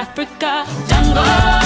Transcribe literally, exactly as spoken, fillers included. Africa, jungle.